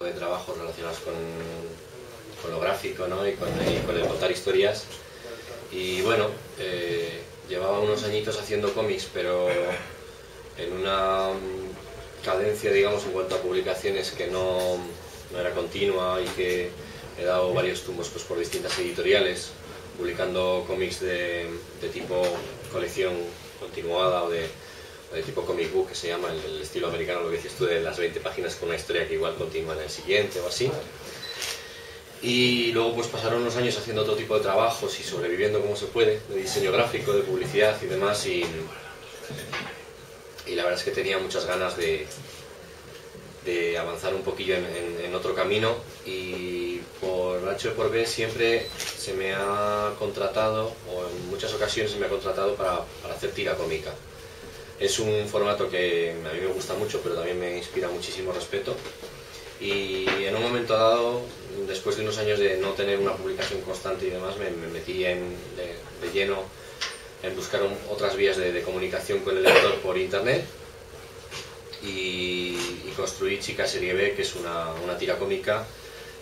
de trabajos relacionados con lo gráfico, ¿no? y con el contar historias. Y bueno, llevaba unos añitos haciendo cómics, pero en una cadencia, digamos, en cuanto a publicaciones que no era continua, y que he dado varios tumbos pues, por distintas editoriales, publicando cómics de tipo colección continuada o de tipo comic book, que se llama el estilo americano, lo que dices tú, de las 20 páginas con una historia que igual continúa en el siguiente o así. Y luego pues pasaron unos años haciendo otro tipo de trabajos y sobreviviendo como se puede, de diseño gráfico, de publicidad y demás, y la verdad es que tenía muchas ganas de avanzar un poquillo en otro camino, y por H o por B siempre se me ha contratado, o en muchas ocasiones se me ha contratado para hacer tira cómica. Es un formato que a mí me gusta mucho, pero también me inspira muchísimo respeto. Y en un momento dado, después de unos años de no tener una publicación constante y demás, me metí de lleno en buscar otras vías de comunicación con el lector por internet, y construí Chica de Serie B, que es una tira cómica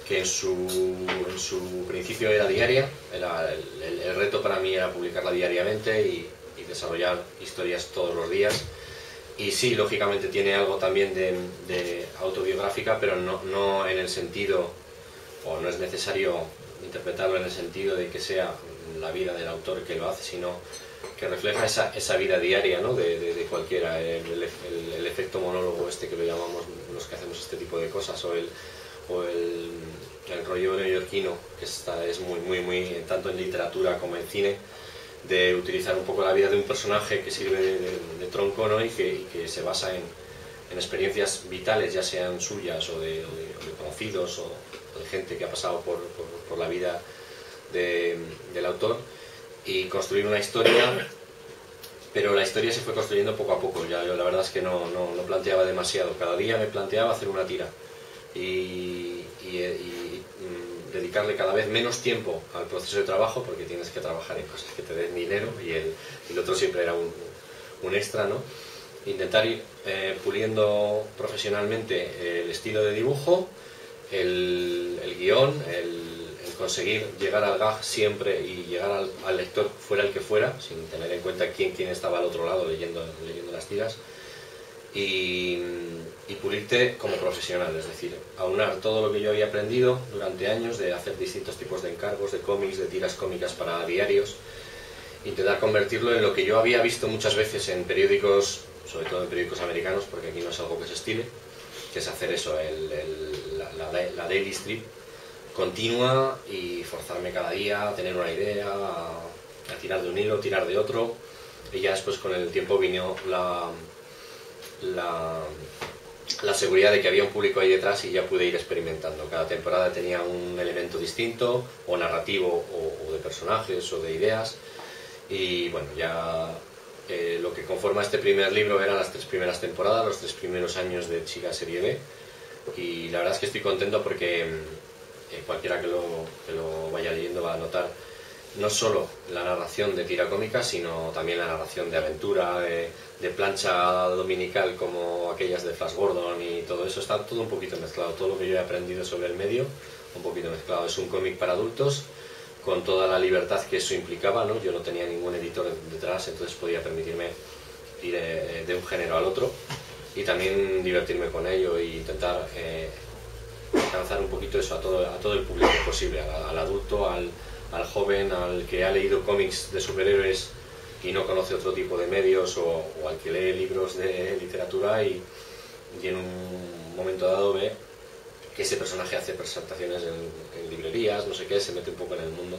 que en su principio era diaria. El reto para mí era publicarla diariamente y desarrollar historias todos los días. Y sí, lógicamente tiene algo también de autobiográfica, pero no en el sentido, o no es necesario interpretarlo en el sentido de que sea la vida del autor que lo hace, sino que refleja esa vida diaria, ¿no? de cualquiera, el efecto monólogo este que lo llamamos los que hacemos este tipo de cosas, o el rollo neoyorquino, que es muy, tanto en literatura como en cine, de utilizar un poco la vida de un personaje que sirve de tronco, ¿no? y que se basa en experiencias vitales, ya sean suyas o de conocidos o de gente que ha pasado por la vida del autor, y construir una historia. Pero la historia se fue construyendo poco a poco. Ya yo la verdad es que no planteaba demasiado. Cada día me planteaba hacer una tira y dedicarle cada vez menos tiempo al proceso de trabajo, porque tienes que trabajar en cosas que te den dinero, y el otro siempre era un extra, ¿no? Intentar ir puliendo profesionalmente el estilo de dibujo, el guión, el conseguir llegar al gag siempre y llegar al lector, fuera el que fuera, sin tener en cuenta quién estaba al otro lado leyendo las tiras, y pulirte como profesional, es decir, aunar todo lo que yo había aprendido durante años de hacer distintos tipos de encargos, de cómics, de tiras cómicas para diarios, intentar convertirlo en lo que yo había visto muchas veces en periódicos, sobre todo en periódicos americanos, porque aquí no es algo que se estile, que es hacer eso, la daily strip continua, y forzarme cada día a tener una idea, a tirar de un hilo, tirar de otro, y ya después con el tiempo vino la seguridad de que había un público ahí detrás, y ya pude ir experimentando. Cada temporada tenía un elemento distinto, o narrativo, o de personajes, o de ideas, y bueno, ya lo que conforma este primer libro eran las 3 primeras temporadas, los 3 primeros años de Chica de Serie B, y la verdad es que estoy contento porque cualquiera que lo vaya leyendo va a notar no solo la narración de tira cómica, sino también la narración de aventura, de plancha dominical como aquellas de Flash Gordon y todo eso. Está todo un poquito mezclado, todo lo que yo he aprendido sobre el medio, un poquito mezclado. Es un cómic para adultos, con toda la libertad que eso implicaba, ¿no? Yo no tenía ningún editor detrás, entonces podía permitirme ir de un género al otro, y también divertirme con ello, y intentar alcanzar un poquito eso a todo el público posible, al adulto, al joven, al que ha leído cómics de superhéroes y no conoce otro tipo de medios, o al que lee libros de literatura y en un momento dado ve que ese personaje hace presentaciones en librerías, no sé qué, se mete un poco en el mundo.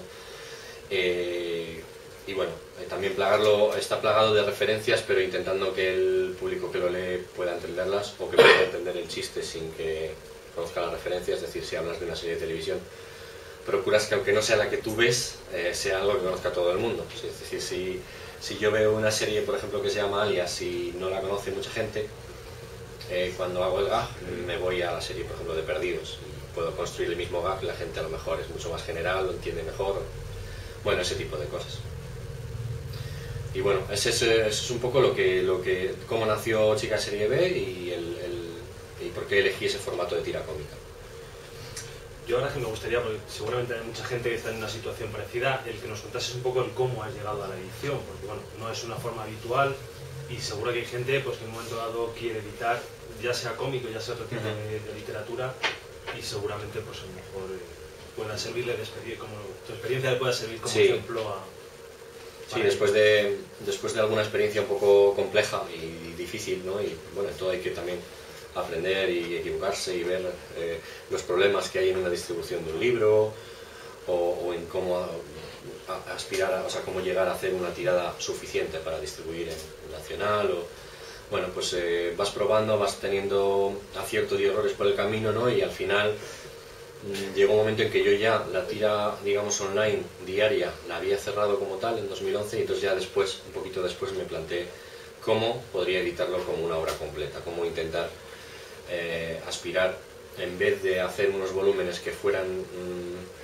Y bueno, también está plagado de referencias, pero intentando que el público que lo lee pueda entenderlas, o que pueda entender el chiste sin que conozca la referencia. Es decir, si hablas de una serie de televisión, procuras que aunque no sea la que tú ves, sea algo que conozca todo el mundo. Es decir, si yo veo una serie, por ejemplo, que se llama Alias y no la conoce mucha gente, cuando hago el gag me voy a la serie, por ejemplo, de Perdidos, y puedo construir el mismo gag, la gente a lo mejor es mucho más general, lo entiende mejor, bueno, ese tipo de cosas. Y bueno, eso es un poco cómo nació Chica de Serie B, y por qué elegí ese formato de tira cómica. Yo ahora que me gustaría, porque seguramente hay mucha gente que está en una situación parecida, el que nos contases un poco el cómo has llegado a la edición, porque bueno, no es una forma habitual y seguro que hay gente pues, que en un momento dado quiere editar, ya sea cómico, ya sea otro tipo de literatura, y seguramente pues a lo mejor pueda servirle de experiencia, como tu experiencia le pueda servir como ejemplo a... Sí, después de alguna experiencia un poco compleja y difícil, ¿no? Y bueno, todo hay que también aprender y equivocarse y ver los problemas que hay en una distribución de un libro o en cómo aspirar, o sea, cómo llegar a hacer una tirada suficiente para distribuir en nacional o... Bueno, pues vas probando, vas teniendo aciertos y errores por el camino, ¿no? Y al final llegó un momento en que yo ya la tira, digamos, online, diaria, la había cerrado como tal en 2011 y entonces ya después, un poquito después, me planteé cómo podría editarlo como una obra completa, cómo intentar aspirar, en vez de hacer unos volúmenes que fueran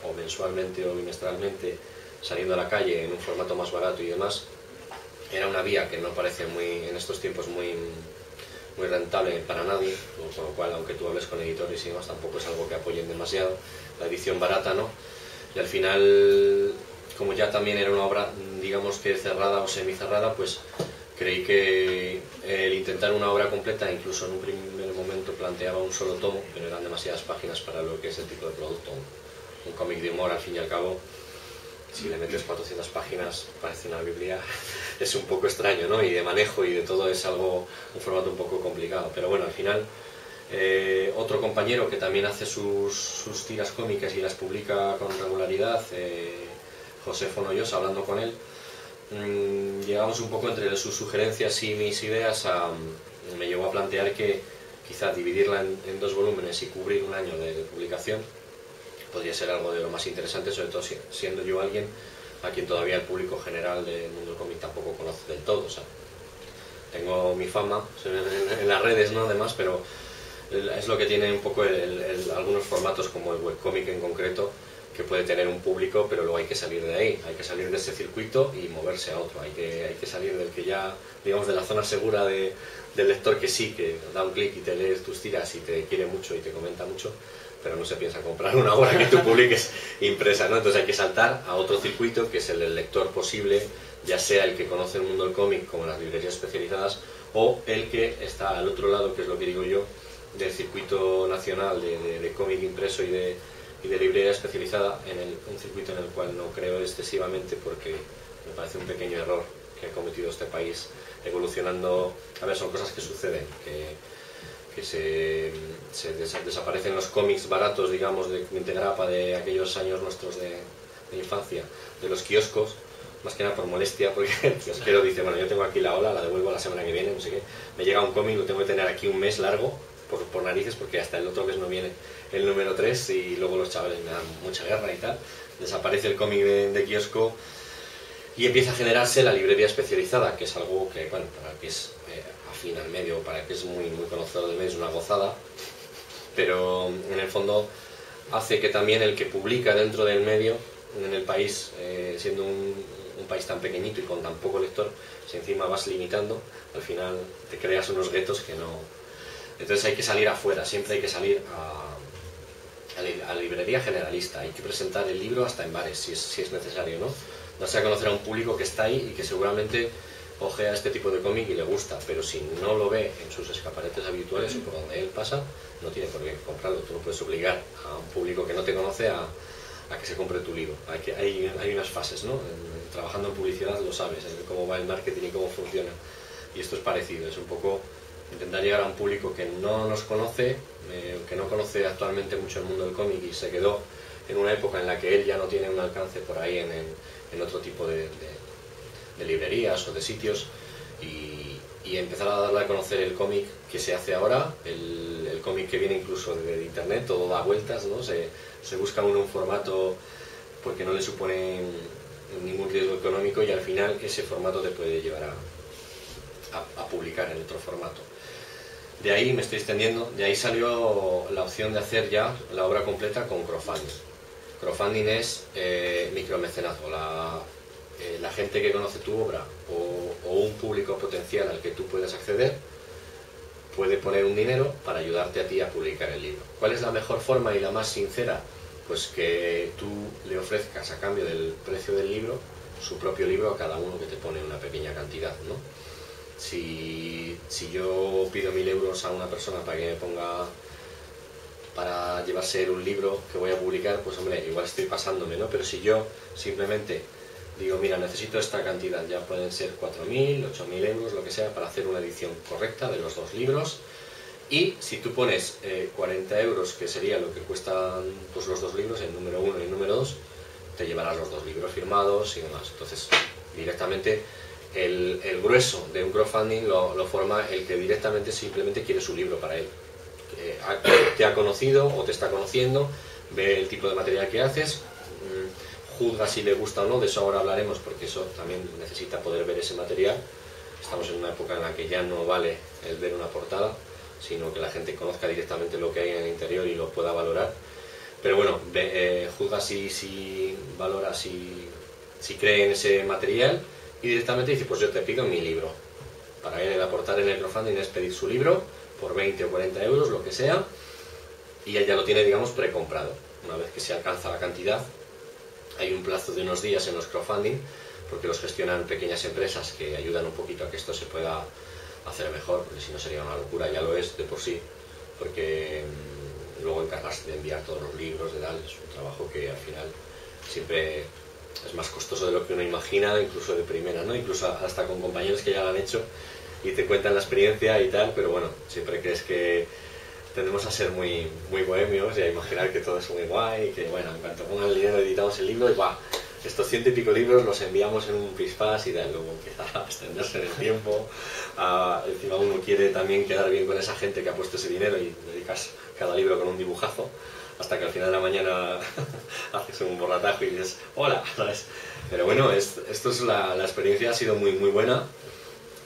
o mensualmente o bimestralmente saliendo a la calle en un formato más barato y demás, era una vía que no parece muy, en estos tiempos muy rentable para nadie, con lo cual aunque tú hables con editores y demás tampoco es algo que apoyen demasiado, la edición barata, ¿no? Y al final, como ya también era una obra, digamos que cerrada o semicerrada, pues creí que el intentar una obra completa, incluso en un primer momento planteaba un solo tomo, pero eran demasiadas páginas para lo que es el tipo de producto, un cómic de humor al fin y al cabo. Si le metes 400 páginas, parece una biblia, es un poco extraño, ¿no? Y de manejo y de todo es algo, un formato un poco complicado. Pero bueno, al final, otro compañero que también hace sus tiras cómicas y las publica con regularidad, José Fonollosa, hablando con él, llegamos un poco entre sus sugerencias y mis ideas, me llevó a plantear que quizás dividirla en dos volúmenes y cubrir un año de publicación podría ser algo de lo más interesante, sobre todo siendo yo alguien a quien todavía el público general del mundo cómic tampoco conoce del todo. O sea, tengo mi fama en las redes, ¿no? Además, pero es lo que tiene un poco algunos formatos como el webcómic en concreto, que puede tener un público, pero luego hay que salir de ahí, hay que salir de ese circuito y moverse a otro, hay que salir del que ya, digamos, de la zona segura del lector que sí, que da un clic y te lees tus tiras y te quiere mucho y te comenta mucho, pero no se piensa comprar una obra que tú publiques impresa, ¿no? Entonces hay que saltar a otro circuito que es el del lector posible, ya sea el que conoce el mundo del cómic como las librerías especializadas o el que está al otro lado, que es lo que digo yo, del circuito nacional de cómic impreso y de librería especializada, en un circuito en el cual no creo excesivamente porque me parece un pequeño error que ha cometido este país evolucionando. A ver, son cosas que suceden, que se desaparecen los cómics baratos, digamos, de grapa de aquellos años nuestros de infancia, de los kioscos, más que nada por molestia, porque el kiosquero dice, bueno, yo tengo aquí la ola, la devuelvo la semana que viene, no sé qué, me llega un cómic, lo tengo que tener aquí un mes largo, por narices, porque hasta el otro mes no viene el número 3 y luego los chavales me dan mucha guerra y tal, desaparece el cómic de kiosco y empieza a generarse la librería especializada, que es algo que, bueno, para que es... afín al medio, para que es muy conocedor del medio, es una gozada, pero en el fondo hace que también el que publica dentro del medio, en el país, siendo un país tan pequeñito y con tan poco lector, si encima vas limitando, al final te creas unos guetos que no... Entonces hay que salir afuera, siempre hay que salir a la librería generalista, hay que presentar el libro hasta en bares, si es necesario, ¿no? Darse a conocer a un público que está ahí y que seguramente ojea este tipo de cómic y le gusta, pero si no lo ve en sus escaparates habituales o por donde él pasa, no tiene por qué comprarlo. Tú no puedes obligar a un público que no te conoce a que se compre tu libro. Hay unas fases, ¿no? Trabajando en publicidad lo sabes, cómo va el marketing y cómo funciona. Y esto es parecido, es un poco intentar llegar a un público que no nos conoce, que no conoce actualmente mucho el mundo del cómic y se quedó en una época en la que él ya no tiene un alcance por ahí en otro tipo de librerías o de sitios y empezar a darle a conocer el cómic que se hace ahora, el cómic que viene incluso de internet, todo da vueltas, ¿no? Se busca uno un formato porque no le supone ningún riesgo económico y al final ese formato te puede llevar a publicar en otro formato. De ahí me estoy extendiendo, de ahí salió la opción de hacer ya la obra completa con crowdfunding. Crowdfunding es micromecenazgo, la gente que conoce tu obra o un público potencial al que tú puedes acceder puede poner un dinero para ayudarte a ti a publicar el libro. ¿Cuál es la mejor forma y la más sincera pues que tú le ofrezcas a cambio del precio del libro su propio libro a cada uno, que te pone una pequeña cantidad, ¿no? Si yo pido 1000 euros a una persona para que me ponga para llevarse un libro que voy a publicar, pues hombre, igual estoy pasándome, ¿no? Pero si yo simplemente digo, mira, necesito esta cantidad, ya pueden ser 4000, 8000 euros, lo que sea, para hacer una edición correcta de los dos libros. Y si tú pones 40 euros, que sería lo que cuestan pues, los dos libros, el número 1 y el número 2, te llevarás los dos libros firmados y demás. Entonces, directamente, el grueso de un crowdfunding lo forma el que directamente simplemente quiere su libro para él. Te ha conocido o te está conociendo, ve el tipo de material que haces, juzga si le gusta o no, de eso ahora hablaremos porque eso también necesita poder ver ese material. Estamos en una época en la que ya no vale el ver una portada, sino que la gente conozca directamente lo que hay en el interior y lo pueda valorar. Pero bueno, juzga si valora, si cree en ese material y directamente dice, pues yo te pido mi libro. Para él el aportar en el crowdfunding es pedir su libro por 20 o 40 euros, lo que sea, y él ya lo tiene, digamos, precomprado. Una vez que se alcanza la cantidad, hay un plazo de unos días en los crowdfunding, porque los gestionan pequeñas empresas que ayudan un poquito a que esto se pueda hacer mejor, porque si no sería una locura, ya lo es de por sí, porque luego encargarse de enviar todos los libros, de tal, es un trabajo que al final siempre es más costoso de lo que uno imagina, incluso de primera, ¿no? Incluso hasta con compañeros que ya lo han hecho y te cuentan la experiencia y tal, pero bueno, siempre crees que tendemos a ser muy, muy bohemios y a imaginar que todo es muy guay, que bueno, en cuanto pongan el dinero editamos el libro y ¡buah! Estos 100 y pico libros los enviamos en un pispás y tal, luego empieza a extenderse en el tiempo, encima uno quiere también quedar bien con esa gente que ha puesto ese dinero y dedicas cada libro con un dibujazo, hasta que al final de la mañana haces un borratajo y dices ¡hola! ¿Sabes? Pero bueno, esto es la experiencia ha sido muy, muy buena.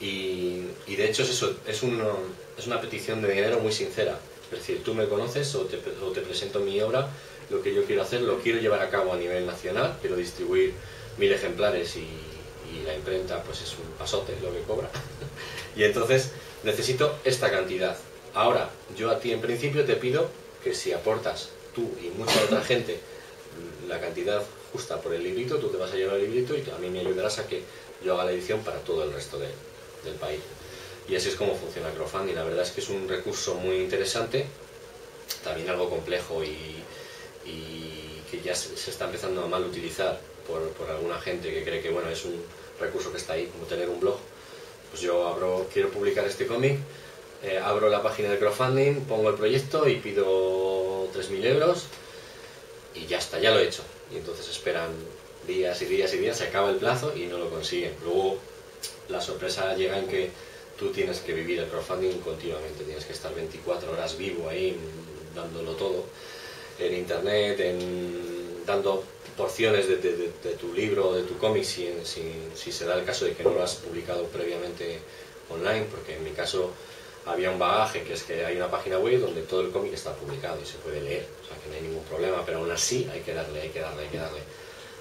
Y de hecho es eso, es una petición de dinero muy sincera. Es decir, tú me conoces o te presento mi obra, lo que yo quiero hacer, lo quiero llevar a cabo a nivel nacional, quiero distribuir 1000 ejemplares y la imprenta pues es un pasote lo que cobra. Y entonces necesito esta cantidad. Ahora, yo a ti en principio te pido que si aportas tú y mucha otra gente la cantidad justa por el librito, tú te vas a llevar el librito y a mí me ayudarás a que yo haga la edición para todo el resto del país. Y así es como funciona el crowdfunding. La verdad es que es un recurso muy interesante, también algo complejo y que ya se está empezando a mal utilizar por alguna gente que cree que bueno, es un recurso que está ahí, como tener un blog. Pues yo quiero publicar este cómic, abro la página de crowdfunding, pongo el proyecto y pido 3000 euros y ya está, ya lo he hecho. Y entonces esperan días y días y días, se acaba el plazo y no lo consiguen. Luego la sorpresa llega en que tú tienes que vivir el crowdfunding continuamente, tienes que estar 24 horas vivo ahí, dándolo todo, en internet, dando porciones de tu libro o de tu cómic, si se da el caso de que no lo has publicado previamente online, porque en mi caso había un bagaje, que es que hay una página web donde todo el cómic está publicado y se puede leer, o sea que no hay ningún problema, pero aún así hay que darle.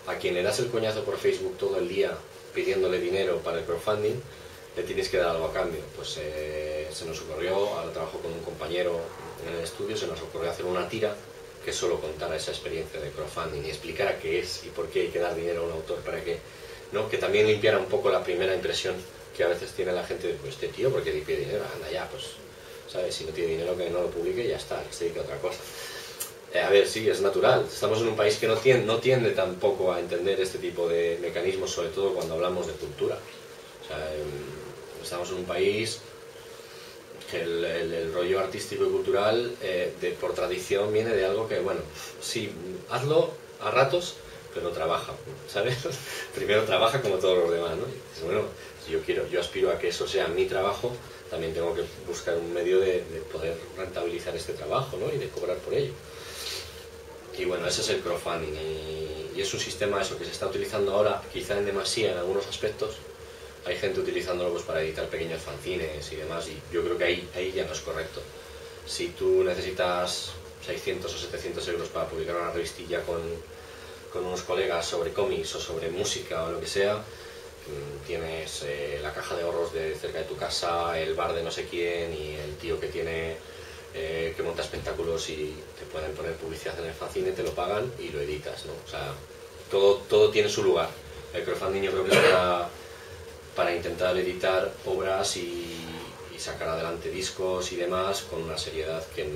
A quien le das el coñazo por Facebook todo el día pidiéndole dinero para el crowdfunding, le tienes que dar algo a cambio. Pues se nos ocurrió, ahora trabajo con un compañero en el estudio, se nos ocurrió hacer una tira que solo contara esa experiencia de crowdfunding y explicara qué es y por qué hay que dar dinero a un autor para que, ¿no? Que también limpiara un poco la primera impresión que a veces tiene la gente de, pues este tío, ¿por qué le pide dinero? Anda ya, pues, ¿sabes? Si no tiene dinero que no lo publique y ya está, que se dedique a otra cosa. A ver, sí, es natural. Estamos en un país que no tiende tampoco a entender este tipo de mecanismos, sobre todo cuando hablamos de cultura. O sea, estamos en un país que el rollo artístico y cultural por tradición viene de algo que, bueno, sí, hazlo a ratos, pero trabaja, ¿sabes? Primero trabaja como todos los demás, ¿no? Y dices, bueno, si yo aspiro a que eso sea mi trabajo, también tengo que buscar un medio de poder rentabilizar este trabajo, ¿no? Y de cobrar por ello. Y bueno, ese es el crowdfunding y es un sistema eso que se está utilizando ahora quizá en demasía en algunos aspectos. Hay gente utilizándolo pues, para editar pequeños fanzines y demás, y yo creo que ahí ya no es correcto. Si tú necesitas 600 o 700 euros para publicar una revistilla con unos colegas sobre cómics o sobre música o lo que sea, tienes la caja de ahorros de cerca de tu casa, el bar de no sé quién y el tío que tiene que monta espectáculos y te pueden poner publicidad en el fanzine, te lo pagan y lo editas, ¿no? O sea, todo tiene su lugar. El crowdfunding yo creo que es para intentar editar obras y sacar adelante discos y demás con una seriedad que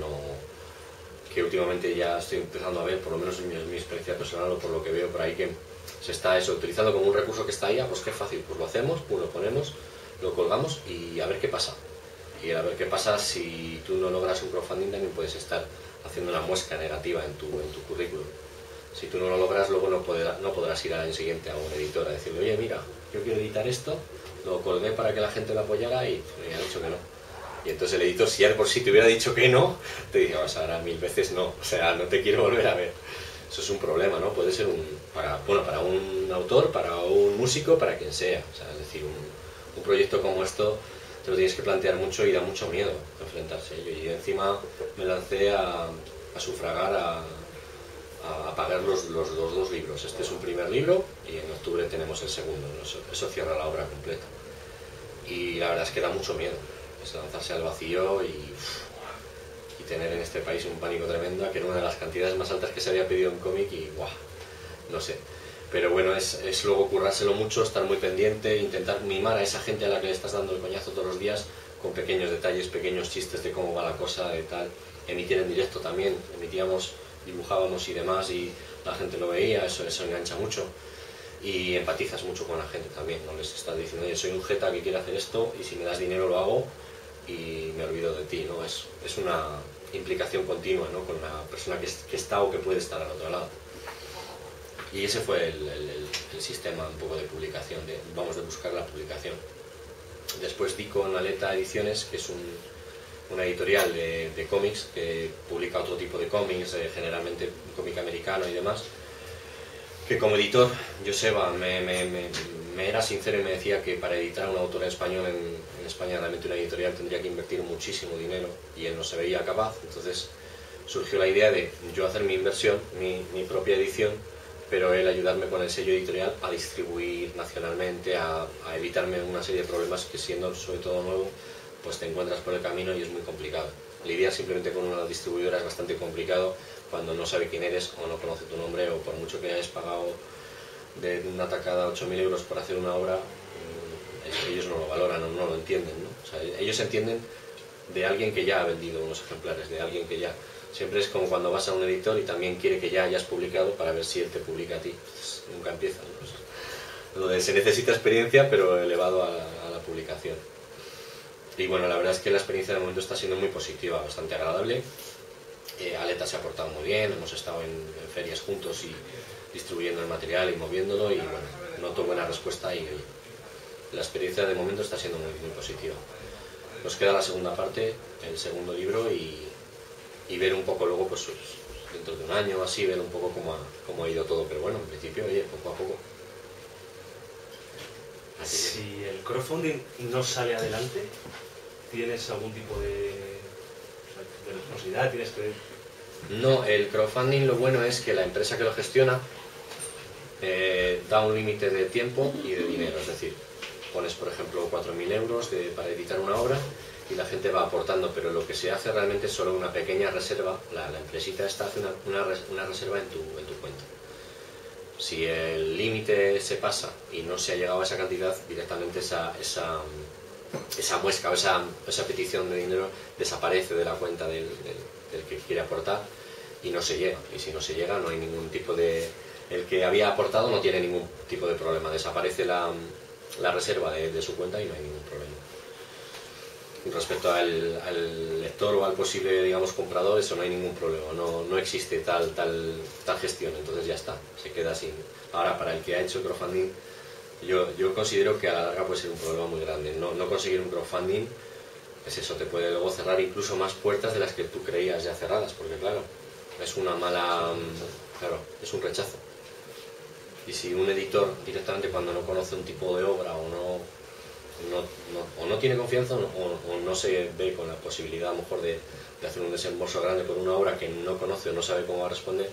últimamente ya estoy empezando a ver, por lo menos en mi experiencia personal o por lo que veo por ahí, que se está eso utilizando como un recurso que está ahí, pues qué fácil, pues lo hacemos, pues lo ponemos, lo colgamos y a ver qué pasa. Y a ver qué pasa, si tú no logras un crowdfunding también puedes estar haciendo una muesca negativa en tu currículum. Si tú no lo logras, luego no podrás ir al año siguiente a una editora a decirle, oye, mira, yo quiero editar esto, lo colgué para que la gente lo apoyara y me han dicho que no. Y entonces el editor, si ya por sí te hubiera dicho que no, te diría, o sea, ahora 1000 veces no, o sea, no te quiero volver a ver. Eso es un problema, ¿no? Puede ser para un autor, para un músico, para quien sea. O sea, es decir, un proyecto como esto te lo tienes que plantear mucho y da mucho miedo enfrentarse a ello. Y encima me lancé a sufragar, a pagar los dos libros. Este es un primer libro y en octubre tenemos el segundo, ¿no? Eso cierra la obra completa. Y la verdad es que da mucho miedo, es lanzarse al vacío y tener en este país un pánico tremendo, que era una de las cantidades más altas que se había pedido en cómic y ¡guau! No sé. Pero bueno, es luego currárselo mucho, estar muy pendiente, intentar mimar a esa gente a la que le estás dando el coñazo todos los días con pequeños detalles, pequeños chistes de cómo va la cosa, de tal. Emitir en directo también, emitíamos, dibujábamos y demás y la gente lo veía, eso engancha mucho. Y empatizas mucho con la gente también, no les estás diciendo, yo soy un jeta que quiere hacer esto y si me das dinero lo hago y me olvido de ti, ¿no? Es una implicación continua, ¿no? Con la persona que está o que puede estar al otro lado. Y ese fue el sistema un poco de publicación, de buscar la publicación. Después di con Aleta Ediciones, que es una editorial de cómics que publica otro tipo de cómics, generalmente cómic americano y demás, que como editor, Joseba me era sincero y me decía que para editar a un autor en español en España, realmente una editorial tendría que invertir muchísimo dinero y él no se veía capaz. Entonces surgió la idea de yo hacer mi inversión, mi propia edición, pero él ayudarme con el sello editorial a distribuir nacionalmente, a evitarme una serie de problemas que, siendo sobre todo nuevo, pues te encuentras por el camino y es muy complicado. Lidiar simplemente con una distribuidora es bastante complicado cuando no sabe quién eres o no conoce tu nombre, o por mucho que hayas pagado de una tacada 8.000 euros por hacer una obra, ellos no lo valoran o no lo entienden, ¿no? O sea, ellos entienden de alguien que ya ha vendido unos ejemplares, de alguien que ya... Siempre es como cuando vas a un editor y también quiere que ya hayas publicado para ver si él te publica a ti. Entonces, nunca empiezan, ¿no? Donde se necesita experiencia, pero elevado a la publicación. Y bueno, la verdad es que la experiencia de momento está siendo muy positiva, bastante agradable. Aleta se ha portado muy bien, hemos estado en ferias juntos y distribuyendo el material y moviéndolo, y bueno, noto buena respuesta y la experiencia de momento está siendo muy, muy positiva. Nos queda la segunda parte, el segundo libro, y ver un poco luego, pues dentro de un año o así, ver un poco cómo ha ido todo, pero bueno, en principio, oye, poco a poco. Si el crowdfunding no sale adelante, ¿tienes algún tipo de responsabilidad? ¿Tienes que...? No, el crowdfunding lo bueno es que la empresa que lo gestiona da un límite de tiempo y de dinero, es decir, pones por ejemplo 4.000 euros para editar una obra y la gente va aportando, pero lo que se hace realmente es solo una pequeña reserva, la empresita esta hace una reserva en tu cuenta. Si el límite se pasa y no se ha llegado a esa cantidad, directamente esa muesca o esa petición de dinero desaparece de la cuenta del que quiere aportar y no se llega. Y si no se llega, no hay ningún tipo de... El que había aportado no tiene ningún tipo de problema, desaparece la reserva de su cuenta y no hay ningún problema. Respecto al lector o al posible, digamos, comprador, eso no hay ningún problema, no existe tal gestión, entonces ya está, se queda así. Ahora, para el que ha hecho crowdfunding, yo considero que a la larga puede ser un problema muy grande. No conseguir un crowdfunding, pues eso, te puede luego cerrar incluso más puertas de las que tú creías ya cerradas, porque claro, es un rechazo. Y si un editor directamente, cuando no conoce un tipo de obra o no tiene confianza o no se ve con la posibilidad a lo mejor de hacer un desembolso grande por una obra que no conoce o no sabe cómo va a responder,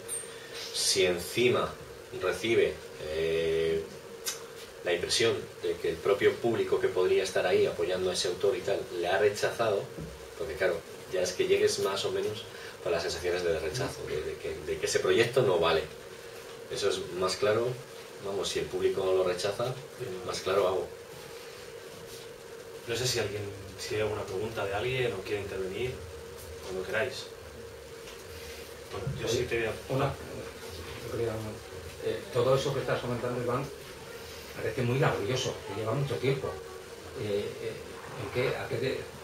si encima recibe la impresión de que el propio público que podría estar ahí apoyando a ese autor y tal le ha rechazado, porque claro, ya es que llegues más o menos con las sensaciones de rechazo, de que ese proyecto no vale. Eso es más claro, vamos, si el público lo rechaza, más claro hago. No sé si alguien, si hay alguna pregunta de alguien o quiere intervenir, cuando queráis. Bueno, yo sí te voy a... Hola. Todo eso que estás comentando, Iván, parece muy laborioso, que lleva mucho tiempo.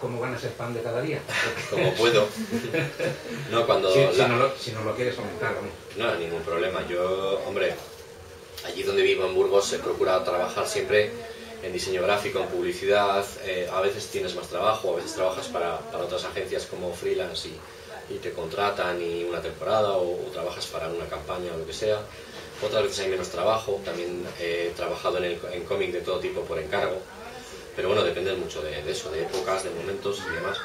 ¿Cómo ganas el pan de cada día? Como puedo. No, cuando si no lo quieres comentar, ¿no? No, ningún problema. Yo, hombre, allí donde vivo en Burgos he procurado trabajar siempre en diseño gráfico, en publicidad. A veces tienes más trabajo, a veces trabajas para otras agencias como freelance y te contratan y una temporada o trabajas para una campaña o lo que sea. Otras veces hay menos trabajo. También he trabajado en cómic de todo tipo por encargo. Pero bueno, depende mucho de eso, de épocas, de momentos y demás.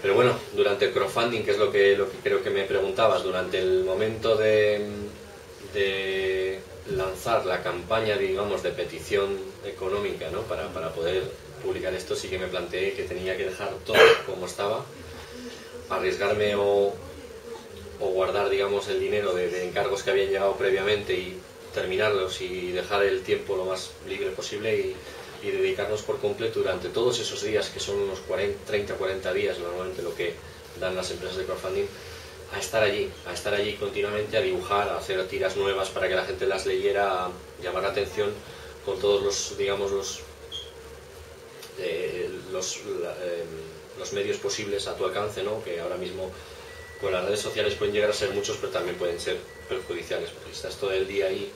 Pero bueno, durante el crowdfunding, que es lo que creo que me preguntabas, durante el momento de lanzar la campaña, digamos, de petición económica, ¿no? Para poder publicar esto, sí que me planteé que tenía que dejar todo como estaba, arriesgarme o guardar, digamos, el dinero de encargos que habían llegado previamente y terminarlos y dejar el tiempo lo más libre posible y dedicarnos por completo durante todos esos días, que son unos 30-40 días normalmente lo que dan las empresas de crowdfunding, a estar allí continuamente, a dibujar, a hacer tiras nuevas para que la gente las leyera, a llamar la atención con todos los, digamos, los medios posibles a tu alcance, ¿no? Que ahora mismo con las redes sociales pueden llegar a ser muchos, pero también pueden ser perjudiciales, porque estás todo el día ahí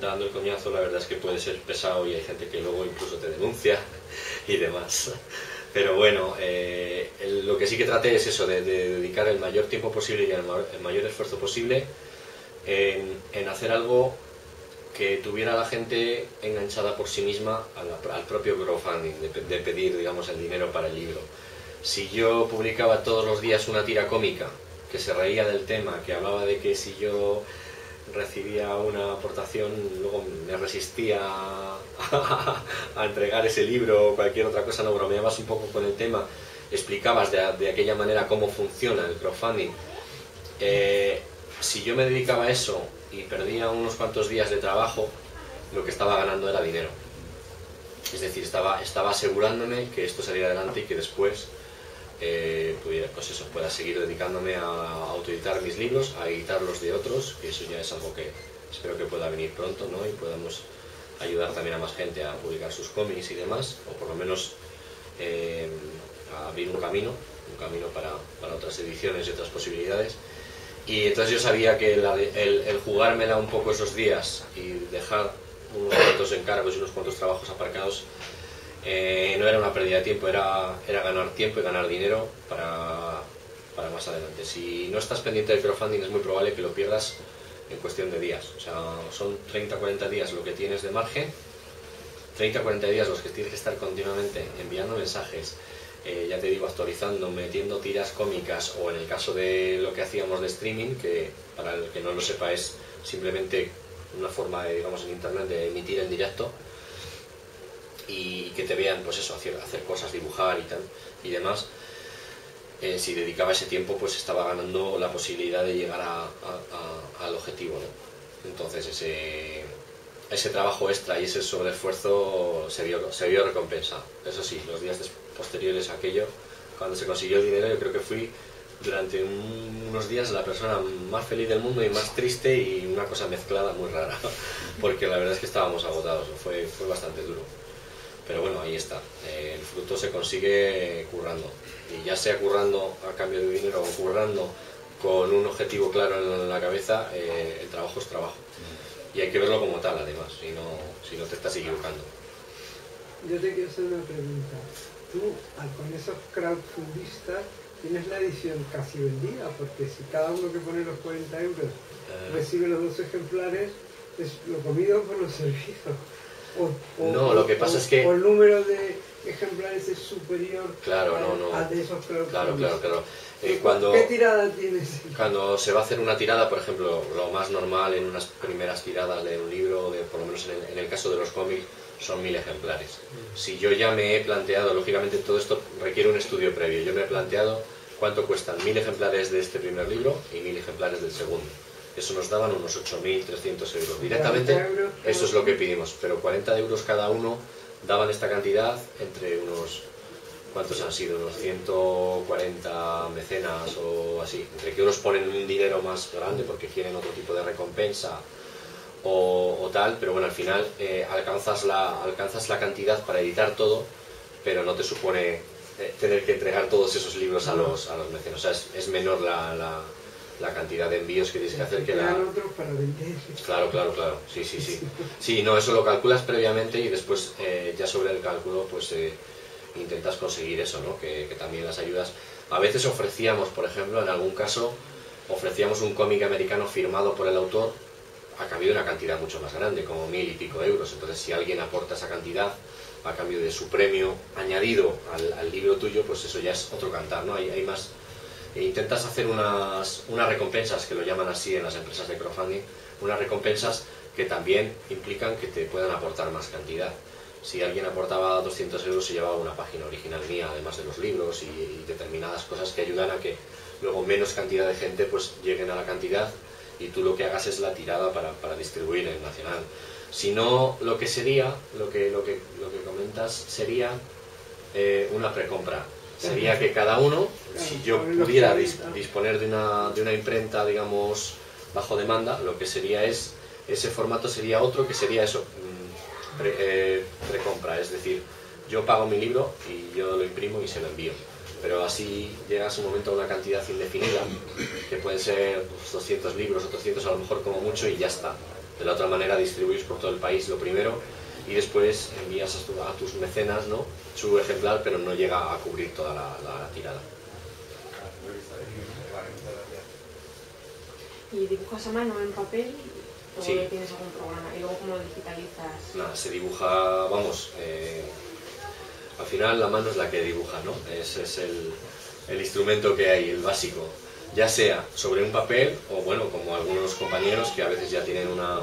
dando el coñazo, la verdad es que puede ser pesado y hay gente que luego incluso te denuncia y demás. Pero bueno, lo que sí que traté es eso, de dedicar el mayor tiempo posible y el mayor esfuerzo posible en hacer algo que tuviera a la gente enganchada por sí misma al propio crowdfunding, de pedir, digamos, el dinero para el libro. Si yo publicaba todos los días una tira cómica que se reía del tema, que hablaba de que si yo recibía una aportación, luego me resistía a entregar ese libro o cualquier otra cosa, no bromeabas un poco con el tema, explicabas de aquella manera cómo funciona el crowdfunding. Si yo me dedicaba a eso y perdía unos cuantos días de trabajo, lo que estaba ganando era dinero. Es decir, estaba asegurándome que esto saliera adelante y que después pueda seguir dedicándome a autoeditar mis libros, a editar los de otros, que eso ya es algo que espero que pueda venir pronto, ¿no? Y podamos ayudar también a más gente a publicar sus cómics y demás, o por lo menos a abrir un camino para otras ediciones y otras posibilidades. Y entonces yo sabía que el jugármela un poco esos días y dejar unos cuantos encargos y unos cuantos trabajos aparcados, no era una pérdida de tiempo, era ganar tiempo y ganar dinero para más adelante. Si no estás pendiente del crowdfunding, es muy probable que lo pierdas en cuestión de días. O sea, son 30-40 días lo que tienes de margen, 30-40 días los que tienes que estar continuamente enviando mensajes, ya te digo, actualizando, metiendo tiras cómicas, o en el caso de lo que hacíamos de streaming, que para el que no lo sepa es simplemente una forma, digamos, en internet de emitir en directo y que te vean, pues eso, hacer cosas, dibujar y tal y demás. Si dedicaba ese tiempo, pues estaba ganando la posibilidad de llegar al objetivo, ¿no? Entonces ese trabajo extra y ese sobreesfuerzo se vio recompensado. Eso sí, los días posteriores a aquello, cuando se consiguió el dinero, yo creo que fui durante unos días la persona más feliz del mundo y más triste, y una cosa mezclada muy rara, porque la verdad es que estábamos agotados, fue bastante duro. Pero bueno, ahí está, el fruto se consigue currando, y ya sea currando a cambio de dinero o currando con un objetivo claro en la cabeza, el trabajo es trabajo, y hay que verlo como tal además, si no te estás equivocando. Yo te quiero hacer una pregunta, tú con esos crowdfundistas tienes la edición casi vendida, porque si cada uno que pone los 40 euros recibe los 12 ejemplares, es lo comido por lo servido. No, lo que pasa es que... el número de ejemplares es superior, claro, a de esos crowdfunding. Claro. ¿Qué tirada tienes? Cuando se va a hacer una tirada, por ejemplo, lo más normal en unas primeras tiradas de un libro, por lo menos en el caso de los cómics, son 1000 ejemplares. Si yo ya me he planteado, lógicamente todo esto requiere un estudio previo, yo me he planteado cuánto cuestan 1000 ejemplares de este primer libro y 1000 ejemplares del segundo. Eso nos daban unos 8.300 euros. Directamente, eso es lo que pedimos, pero 40 euros cada uno daban esta cantidad entre unos... ¿Cuántos han sido? Unos 140 mecenas o así. Entre que unos ponen un dinero más grande porque quieren otro tipo de recompensa o tal, pero bueno, al final alcanzas la cantidad para editar todo, pero no te supone tener que entregar todos esos libros a los mecenas. O sea, es menor la cantidad de envíos que tienes que hacer que la... Claro, sí, no, eso lo calculas previamente y después ya sobre el cálculo pues intentas conseguir eso, ¿no? Que también las ayudas. A veces ofrecíamos, por ejemplo, en algún caso ofrecíamos un cómic americano firmado por el autor a cambio de una cantidad mucho más grande, como 1000 y pico euros. Entonces si alguien aporta esa cantidad a cambio de su premio añadido al libro tuyo, pues eso ya es otro cantar, ¿no? Hay más... E intentas hacer unas recompensas, que lo llaman así en las empresas de crowdfunding, unas recompensas que también implican que te puedan aportar más cantidad. Si alguien aportaba 200 euros se llevaba una página original mía, además de los libros y determinadas cosas que ayudan a que luego menos cantidad de gente pues lleguen a la cantidad y tú lo que hagas es la tirada para distribuir en nacional. Si no, lo que sería, lo que comentas sería una precompra. Sería que cada uno, si yo pudiera disponer de una imprenta, digamos, bajo demanda, lo que sería es, ese formato sería otro que sería eso, precompra, es decir, yo pago mi libro y yo lo imprimo y se lo envío. Pero así llegas un momento a una cantidad indefinida, que pueden ser pues, 200 libros o 300 a lo mejor como mucho y ya está. De la otra manera distribuyes por todo el país lo primero, y después envías a tus mecenas, ¿no?, su ejemplar, pero no llega a cubrir toda la tirada. ¿Y dibujas a mano en papel o sí, tienes algún programa? ¿Y luego cómo lo digitalizas? Nada, se dibuja, vamos, al final la mano es la que dibuja, ¿no? Ese es el instrumento que hay, el básico. Ya sea sobre un papel o, bueno, como algunos compañeros que a veces ya tienen una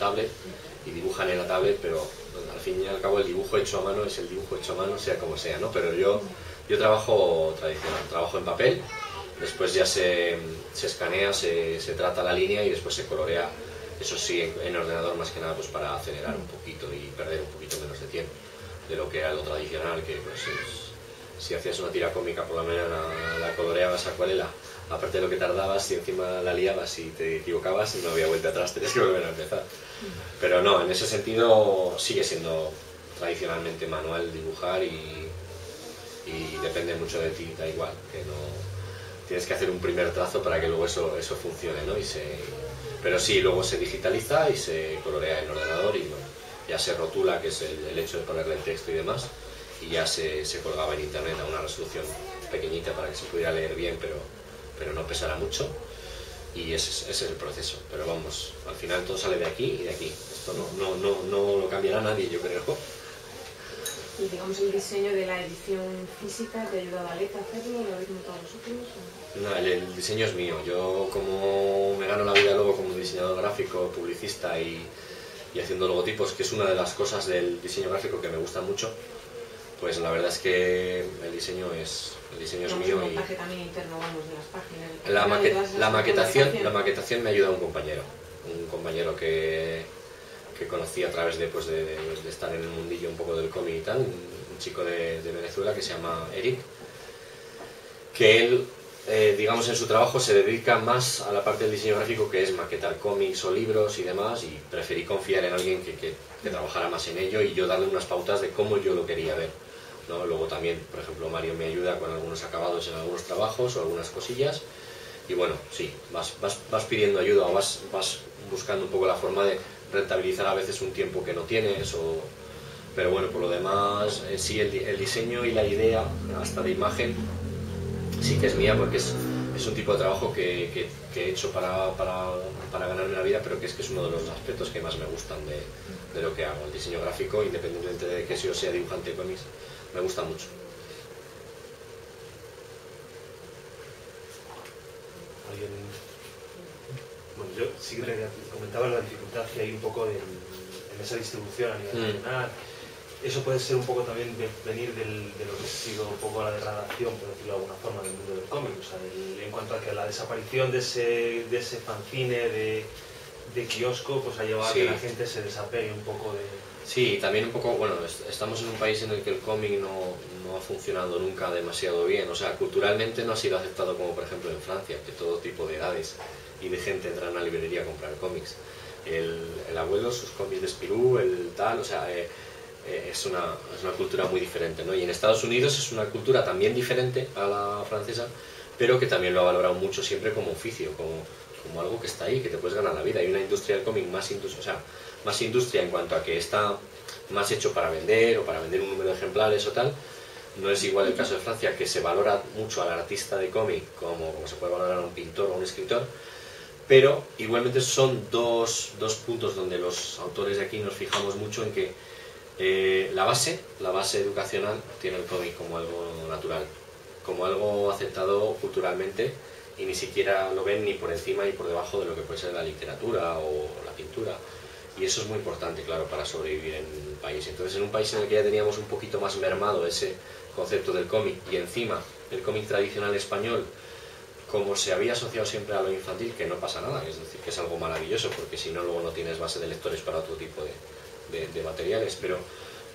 tablet y dibujan en la tablet, pero al fin y al cabo el dibujo hecho a mano es el dibujo hecho a mano, sea como sea, ¿no? Pero yo trabajo tradicional, trabajo en papel, después ya se escanea, se trata la línea y después se colorea, eso sí, en ordenador más que nada pues para acelerar un poquito y perder un poquito menos de tiempo de lo que era lo tradicional, que pues si hacías una tira cómica por la mañana la coloreabas acuarela, aparte de lo que tardabas y encima la liabas y te equivocabas y no había vuelta atrás, tenías que volver a empezar. Pero no, en ese sentido sigue siendo tradicionalmente manual dibujar y depende mucho de ti, da igual, que no... Tienes que hacer un primer trazo para que luego eso funcione, ¿no? Pero sí, luego se digitaliza y se colorea en ordenador y bueno, ya se rotula, que es el hecho de ponerle el texto y demás, y ya se colgaba en internet a una resolución pequeñita para que se pudiera leer bien, pero no pesara mucho, y ese es el proceso. Pero vamos, al final todo sale de aquí y de aquí, esto no lo cambiará nadie, yo creo. Y digamos, el diseño de la edición física, ¿te ha ayudado a Aleta a hacerlo? ¿Lo habéis montado vosotros? No, el diseño es mío. Yo, como me gano la vida luego como diseñador gráfico, publicista y haciendo logotipos, que es una de las cosas del diseño gráfico que me gusta mucho, pues la verdad es que el diseño es mío. El montaje también interno, vamos, de las páginas. La maquetación me ayuda un compañero que conocí a través de estar en el mundillo un poco del cómic y tal, un chico de Venezuela que se llama Eric, que él, digamos, en su trabajo se dedica más a la parte del diseño gráfico, que es maquetar cómics o libros y demás, y preferí confiar en alguien que trabajara más en ello y yo darle unas pautas de cómo yo lo quería ver, ¿no? Luego también, por ejemplo, Mario me ayuda con algunos acabados en algunos trabajos o algunas cosillas, y bueno, sí, vas pidiendo ayuda o vas buscando un poco la forma de rentabilizar a veces un tiempo que no tienes, pero bueno, por lo demás, sí, el diseño y la idea, hasta de imagen, sí que es mía, porque es un tipo de trabajo que he hecho para ganarme la vida, pero que es uno de los aspectos que más me gustan de lo que hago. El diseño gráfico, independientemente de que yo sea dibujante con mis, me gusta mucho. ¿Alguien? Bueno, yo sí que comentaba la dificultad que hay un poco en en esa distribución a nivel nacional. Eso puede ser un poco también venir de lo que ha sido un poco la degradación, por decirlo de alguna forma, del mundo del cómic. O sea, en cuanto a que la desaparición de ese fanzine de kiosco, pues ha llevado a que la gente se desapegue un poco de... Sí, también un poco, bueno, estamos en un país en el que el cómic no ha funcionado nunca demasiado bien. O sea, culturalmente no ha sido aceptado como, por ejemplo, en Francia, que todo tipo de edades y de gente entra a una librería a comprar cómics. El abuelo, sus cómics de Spirou, el tal, o sea... Es una cultura muy diferente, ¿no? Y en Estados Unidos es una cultura también diferente a la francesa, pero que también lo ha valorado mucho siempre como oficio, como algo que está ahí, que te puedes ganar la vida. Hay una industria del cómic más industria, o sea, más industria en cuanto a que está más hecho para vender o para vender un número de ejemplares o tal. No es igual el caso de Francia, que se valora mucho al artista de cómic como se puede valorar a un pintor o a un escritor. Pero igualmente son dos puntos donde los autores de aquí nos fijamos mucho en que la base educacional tiene el cómic como algo natural, como algo aceptado culturalmente, y ni siquiera lo ven ni por encima ni por debajo de lo que puede ser la literatura o la pintura. Y eso es muy importante, claro, para sobrevivir en el país. Entonces, en un país en el que ya teníamos un poquito más mermado ese concepto del cómic, y encima el cómic tradicional español, como se había asociado siempre a lo infantil, que no pasa nada, es decir, que es algo maravilloso, porque si no, luego no tienes base de lectores para otro tipo de materiales, pero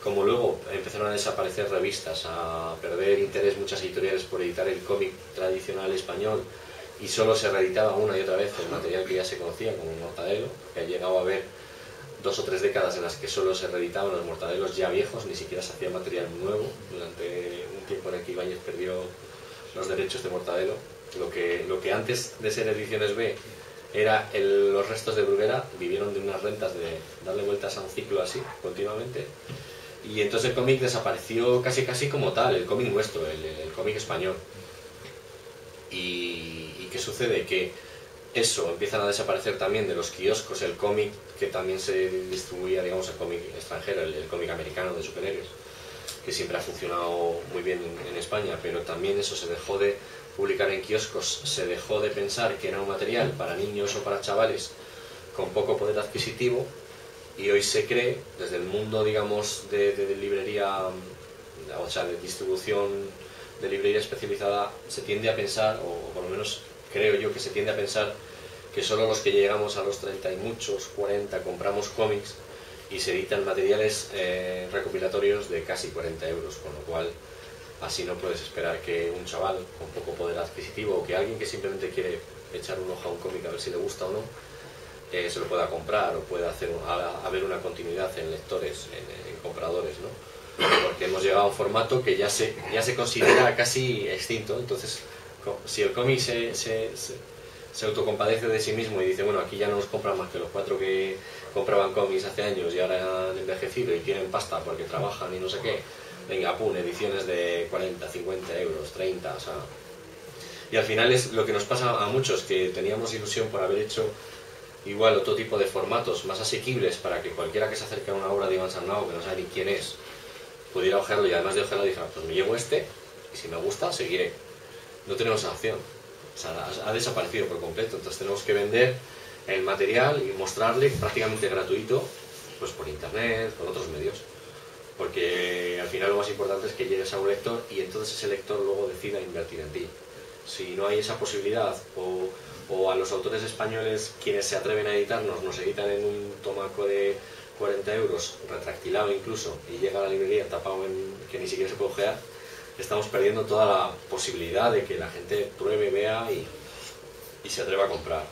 como luego empezaron a desaparecer revistas, a perder interés muchas editoriales por editar el cómic tradicional español, y solo se reeditaba una y otra vez el material que ya se conocía, como el Mortadelo, que ha llegado a haber 2 o 3 décadas en las que solo se reeditaban los Mortadelos ya viejos, ni siquiera se hacía material nuevo, durante un tiempo en el que Ibáñez perdió los derechos de Mortadelo. Lo que antes de ser Ediciones B era los restos de Bruguera, vivieron de unas rentas de darle vueltas a un ciclo así, continuamente, y entonces el cómic desapareció casi como tal, el cómic nuestro, el cómic español. ¿Y qué sucede? Que eso, empiezan a desaparecer también de los kioscos el cómic que también se distribuía, digamos, el cómic extranjero, el cómic americano de superhéroes, que siempre ha funcionado muy bien en España, pero también eso se dejó de publicar en kioscos, se dejó de pensar que era un material para niños o para chavales con poco poder adquisitivo, y hoy se cree, desde el mundo, digamos, de librería, o sea, de distribución de librería especializada, se tiende a pensar, o por lo menos creo yo que se tiende a pensar, que solo los que llegamos a los 30 y muchos, 40, compramos cómics, y se editan materiales recopilatorios de casi 40 €, con lo cual... Así no puedes esperar que un chaval con poco poder adquisitivo, o que alguien que simplemente quiere echar un ojo a un cómic a ver si le gusta o no, se lo pueda comprar o pueda hacer haber una continuidad en lectores, en compradores, ¿no? Porque hemos llegado a un formato que ya se considera casi extinto. Entonces, si el cómic se autocompadece de sí mismo y dice, bueno, aquí ya no nos compran más que los 4 que compraban cómics hace años y ahora han envejecido y tienen pasta porque trabajan y no sé qué, venga, pum, ediciones de 40, 50 €, 30, o sea... Y al final es lo que nos pasa a muchos, que teníamos ilusión por haber hecho igual otro tipo de formatos más asequibles para que cualquiera que se acerque a una obra de Iván Sarnago, que no sabe ni quién es, pudiera ojearlo, y además de ojearlo dijera, pues me llevo este, y si me gusta, seguiré. No tenemos opción, o sea, ha desaparecido por completo, entonces tenemos que vender el material y mostrarle prácticamente gratuito, pues por internet, por otros medios. Porque al final lo más importante es que llegues a un lector y entonces ese lector luego decida invertir en ti. Si no hay esa posibilidad, o a los autores españoles quienes se atreven a editarnos, nos editan en un tomaco de 40 €, retractilado incluso, y llega a la librería tapado en que ni siquiera se puede ojear, estamos perdiendo toda la posibilidad de que la gente pruebe, vea y se atreva a comprar.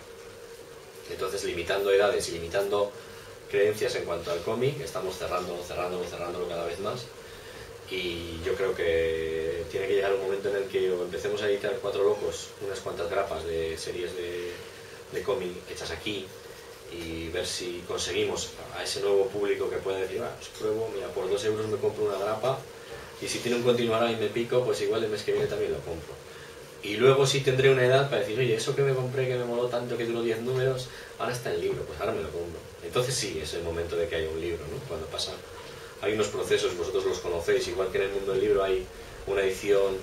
Entonces, limitando edades y limitando creencias en cuanto al cómic, estamos cerrándolo cada vez más, y yo creo que tiene que llegar un momento en el que empecemos a editar 4 locos unas cuantas grapas de series de cómic hechas aquí, y ver si conseguimos a ese nuevo público que pueda decir, pues pruebo, mira, por 2 € me compro una grapa, y si tiene un continuará y me pico, pues igual el mes que viene también lo compro. Y luego sí tendré una edad para decir, oye, eso que me compré, que me moló tanto, que duró 10 números, ahora está en el libro, pues ahora me lo compro. Entonces sí, es el momento de que haya un libro, ¿no? Cuando pasa, hay unos procesos, vosotros los conocéis, igual que en el mundo del libro hay una edición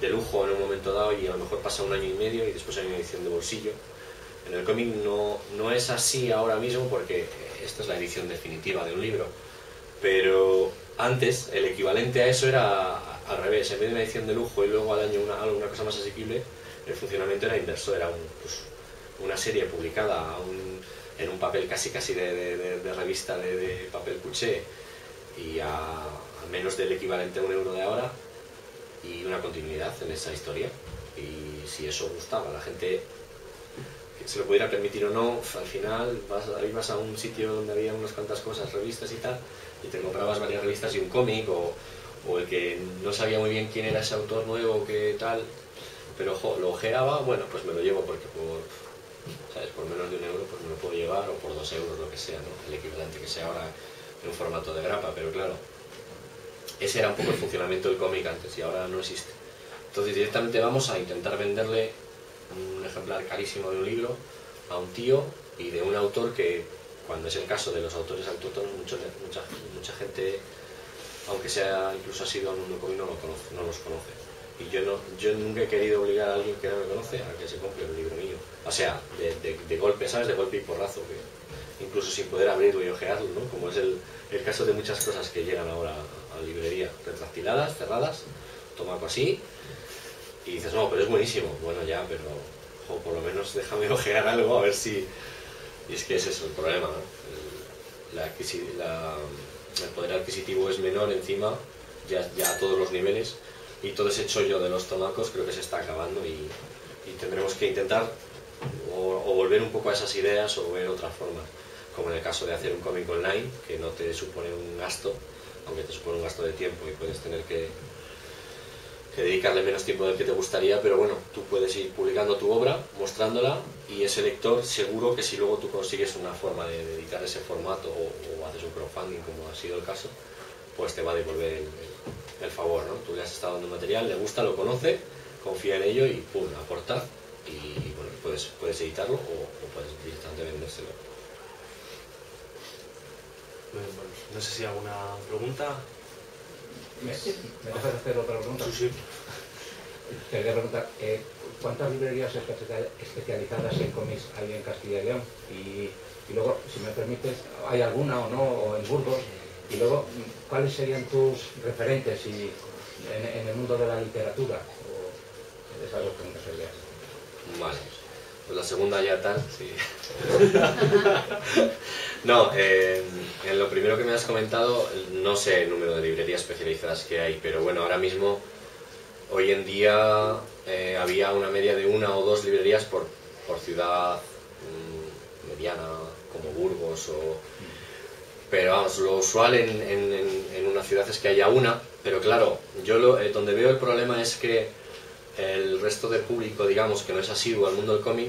de lujo en un momento dado, y a lo mejor pasa 1 año y medio y después hay una edición de bolsillo. En el cómic no es así ahora mismo, porque esta es la edición definitiva de un libro. Pero antes el equivalente a eso era al revés, en vez de una edición de lujo y luego al año una cosa más asequible, el funcionamiento era inverso, era una serie publicada en un papel casi de revista de papel cuché y a menos del equivalente a €1 de ahora, y una continuidad en esa historia. Y si eso gustaba a la gente, que se lo pudiera permitir o no, al final ibas a un sitio donde había unas cuantas cosas, revistas y tal, y te comprabas varias revistas y un cómic, o el que no sabía muy bien quién era ese autor nuevo, qué tal, pero jo, lo ojeaba, bueno, pues me lo llevo porque por menos de €1 pues me lo puedo llevar, o por €2, lo que sea, ¿no? El equivalente que sea ahora en un formato de grapa, pero claro, ese era un poco el funcionamiento del cómic antes y ahora no existe. Entonces directamente vamos a intentar venderle un ejemplar carísimo de un libro a un tío y de un autor que, cuando es el caso de los autores autóctonos, mucha gente, aunque sea incluso así sido al mundo cómic, no los conoce. Y yo nunca he querido obligar a alguien que no me conoce a que se compre un libro mío. O sea, de golpe, ¿sabes? De golpe y porrazo, que incluso sin poder abrirlo y ojearlo, ¿no? Como es el caso de muchas cosas que llegan ahora a librería, retractiladas, cerradas, tomaco así, y dices, no, pero es buenísimo. Bueno, ya, pero jo, por lo menos déjame ojear algo a ver si... Y es que ese es el problema, ¿no? El poder adquisitivo es menor encima, ya a todos los niveles, y todo ese chollo de los tomacos creo que se está acabando y tendremos que intentar o volver un poco a esas ideas o ver otras formas, como en el caso de hacer un cómic online, que no te supone un gasto, aunque te supone un gasto de tiempo y puedes tener que dedicarle menos tiempo del que te gustaría, pero bueno, tú puedes ir publicando tu obra, mostrándola, y ese lector seguro que si luego tú consigues una forma de dedicar ese formato o haces un crowdfunding, como ha sido el caso, pues te va a devolver el favor, ¿no? Tú le has estado dando material, le gusta, lo conoce, confía en ello y ¡pum!, aportar, y bueno, puedes editarlo o puedes directamente vendérselo. Bueno, no sé si hay alguna pregunta. ¿Me dejas hacer otra pregunta? Sí. Te quería preguntar, ¿cuántas librerías especializadas en cómics hay en Castilla y León? Y luego, si me permites, ¿hay alguna o no? ¿O en Burgos? Y luego, ¿cuáles serían tus referentes en el mundo de la literatura? ¿O esas dos preguntas serían? Vale, pues la segunda ya tal, sí. No, en lo primero que me has comentado, no sé el número de librerías especializadas que hay, pero bueno, ahora mismo, hoy en día, había una media de 1 o 2 librerías por ciudad mediana, como Burgos o... Pero vamos, lo usual en una ciudad es que haya una, pero claro, yo donde veo el problema es que el resto del público, digamos, que no es asiduo al mundo del cómic,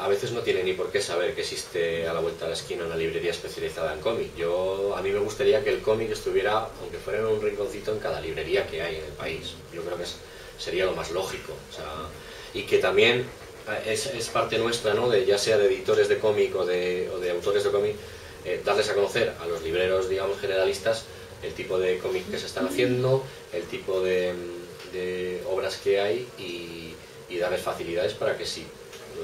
a veces no tiene ni por qué saber que existe a la vuelta de la esquina una librería especializada en cómic. A mí me gustaría que el cómic estuviera, aunque fuera en un rinconcito, en cada librería que hay en el país. Yo creo que sería lo más lógico. O sea, y que también es parte nuestra, ¿no? Ya sea de editores de cómic o de autores de cómic, darles a conocer a los libreros, digamos, generalistas, el tipo de cómic que se están haciendo, el tipo de obras que hay, y darles facilidades para que sí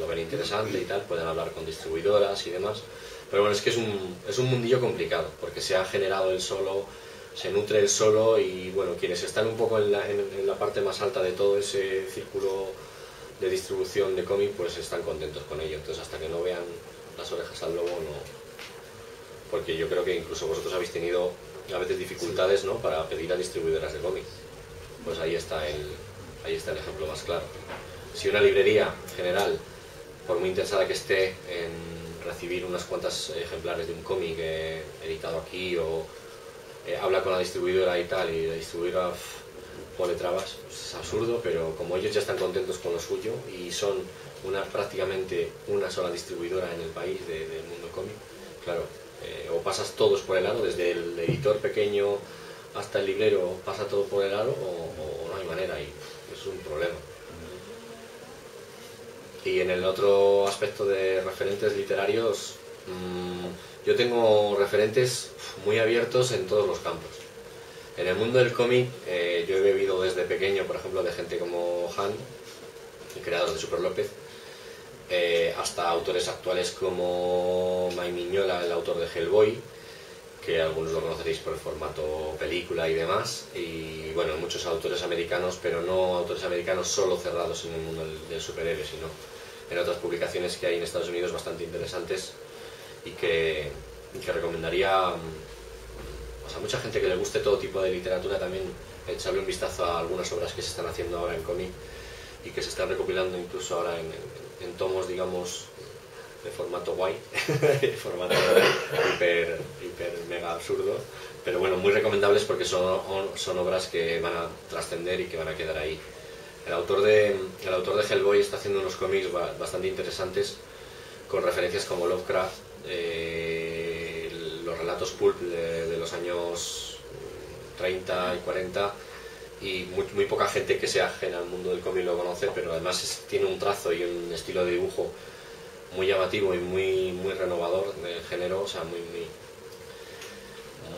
lo ven interesante y tal, pueden hablar con distribuidoras y demás. Pero bueno, es que es un mundillo complicado, porque se ha generado él solo, se nutre él solo, y bueno, quienes están un poco en la parte más alta de todo ese círculo de distribución de cómic, pues están contentos con ello. Entonces, hasta que no vean las orejas al lobo, no... Porque yo creo que incluso vosotros habéis tenido a veces dificultades, ¿no?, para pedir a distribuidoras de cómic. Pues ahí está el ejemplo más claro. Si una librería general, por muy interesada que esté en recibir unas cuantas ejemplares de un cómic editado aquí, o habla con la distribuidora y tal, y la distribuidora pone trabas, pues es absurdo, pero como ellos ya están contentos con lo suyo y son prácticamente una sola distribuidora en el país del mundo cómic, claro, o pasas todos por el aro, desde el editor pequeño hasta el librero, pasa todo por el aro, o no hay manera, y es un problema. Y en el otro aspecto de referentes literarios, yo tengo referentes muy abiertos en todos los campos. En el mundo del cómic, yo he bebido desde pequeño, por ejemplo, de gente como Han, el creador de Super López, hasta autores actuales como Mike Mignola, el autor de Hellboy, que algunos lo conoceréis por el formato película y demás, y bueno, muchos autores americanos, pero no autores americanos solo cerrados en el mundo del superhéroe, sino en otras publicaciones que hay en Estados Unidos bastante interesantes y que recomendaría, pues, a mucha gente que le guste todo tipo de literatura también echarle un vistazo a algunas obras que se están haciendo ahora en cómic y que se están recopilando incluso ahora en tomos, digamos, de formato guay, de formato hiper mega absurdo, pero bueno, muy recomendables porque son obras que van a trascender y que van a quedar ahí. El autor de Hellboy está haciendo unos cómics bastante interesantes con referencias como Lovecraft, los relatos pulp de los años 30 y 40, y muy, muy poca gente que sea ajena al mundo del cómic lo conoce, pero además tiene un trazo y un estilo de dibujo muy llamativo y muy renovador del género, o sea,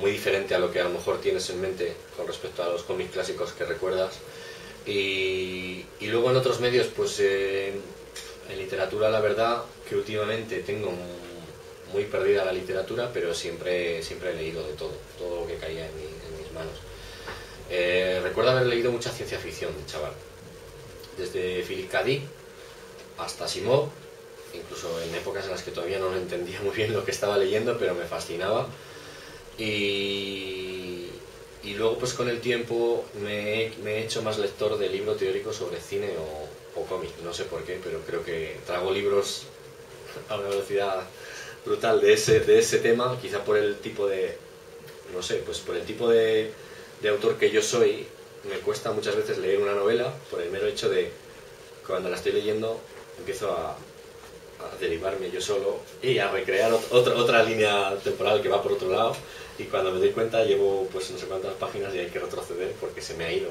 muy diferente a lo que a lo mejor tienes en mente con respecto a los cómics clásicos que recuerdas. Y luego en otros medios, pues en literatura, la verdad que últimamente tengo muy perdida la literatura, pero siempre he leído de todo lo que caía en mis manos. Recuerdo haber leído mucha ciencia ficción de chaval, desde Philip K. Dick hasta Asimov, incluso en épocas en las que todavía no entendía muy bien lo que estaba leyendo, pero me fascinaba. Y luego, pues con el tiempo me he hecho más lector de libro teórico sobre cine o cómic, no sé por qué, pero creo que trago libros a una velocidad brutal de ese tema, quizá por el tipo de, no sé, pues por el tipo de autor que yo soy. Me cuesta muchas veces leer una novela por el mero hecho de, cuando la estoy leyendo, empiezo a derivarme yo solo y a recrear otra línea temporal que va por otro lado, y cuando me doy cuenta llevo pues no sé cuántas páginas y hay que retroceder porque se me ha ido